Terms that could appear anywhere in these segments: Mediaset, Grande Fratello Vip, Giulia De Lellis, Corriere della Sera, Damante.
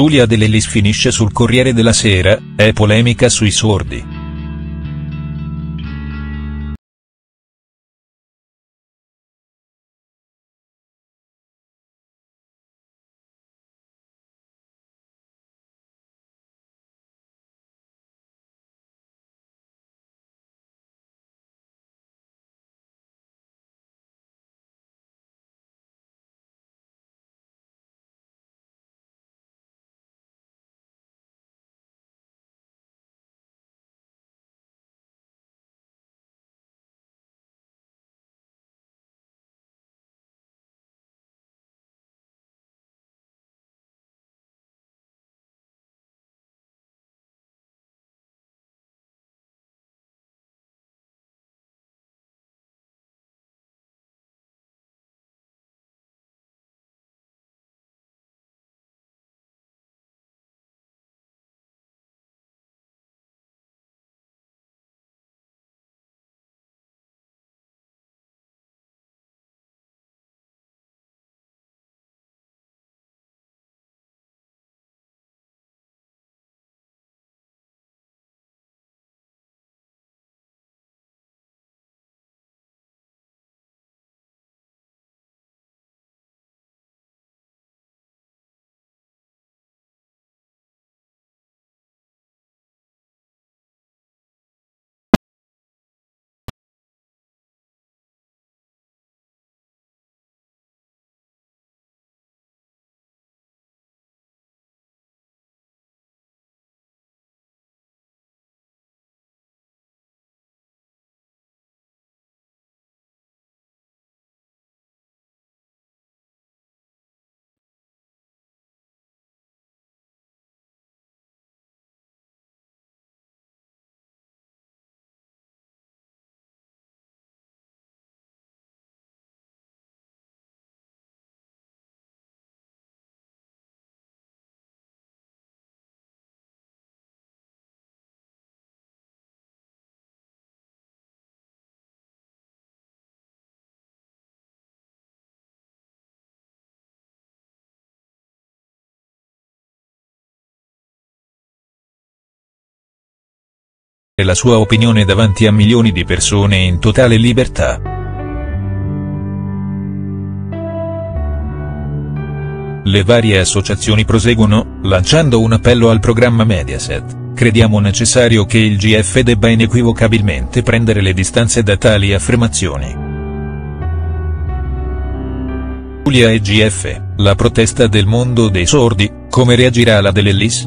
Giulia De Lellis finisce sul Corriere della Sera, è polemica sui sordi. E la sua opinione davanti a milioni di persone in totale libertà. Le varie associazioni proseguono, lanciando un appello al programma Mediaset: crediamo necessario che il GF debba inequivocabilmente prendere le distanze da tali affermazioni. Giulia e GF, la protesta del mondo dei sordi, come reagirà la De Lellis?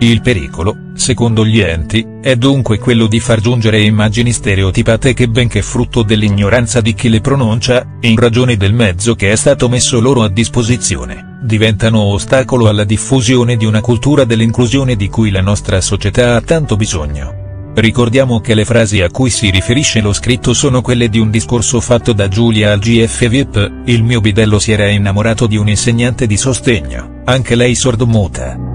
Il pericolo, secondo gli enti, è dunque quello di far giungere immagini stereotipate che, benché frutto dell'ignoranza di chi le pronuncia, in ragione del mezzo che è stato messo loro a disposizione, diventano ostacolo alla diffusione di una cultura dell'inclusione di cui la nostra società ha tanto bisogno. Ricordiamo che le frasi a cui si riferisce lo scritto sono quelle di un discorso fatto da Giulia al GF Vip: il mio bidello si era innamorato di un insegnante di sostegno, anche lei sordomuta.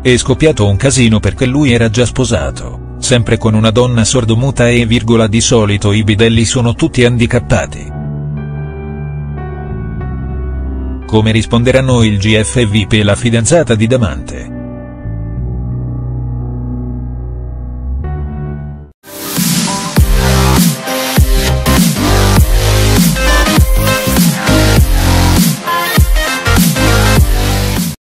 È scoppiato un casino perché lui era già sposato, sempre con una donna sordomuta e virgola di solito i bidelli sono tutti handicappati. Come risponderanno il GF Vip e la fidanzata di Damante?